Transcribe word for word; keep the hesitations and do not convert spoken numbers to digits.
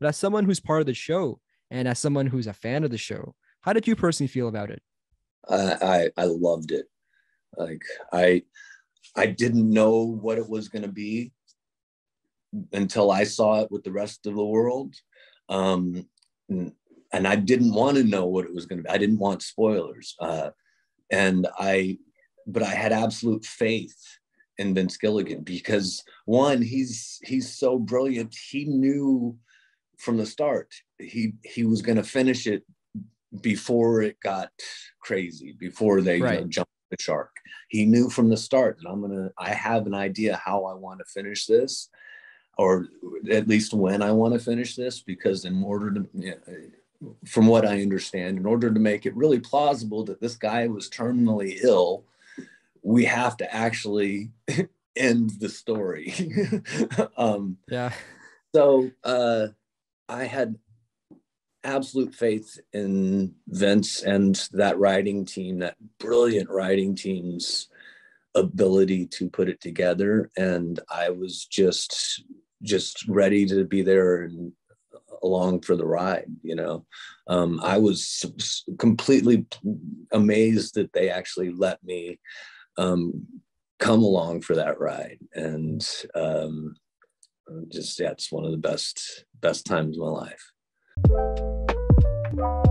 But as someone who's part of the show and as someone who's a fan of the show, how did you personally feel about it? Uh, I I loved it. Like I I didn't know what it was going to be until I saw it with the rest of the world. Um, and, and I didn't want to know what it was going to be. I didn't want spoilers. Uh, and I, but I had absolute faith in Vince Gilligan because one, he's, he's so brilliant. He knew from the start, he, he was going to finish it before it got crazy, before they right. you know, jumped the shark. He knew from the start that I'm going to, I have an idea how I want to finish this, or at least when I want to finish this, because in order to, you know, from what I understand, in order to make it really plausible that this guy was terminally ill, we have to actually end the story. um, yeah. So uh, I had absolute faith in Vince and that writing team, that brilliant writing team's ability to put it together. And I was just... just ready to be there and along for the ride, you know. Um, I was completely amazed that they actually let me um, come along for that ride. And um, just, yeah, it's one of the best, best times of my life.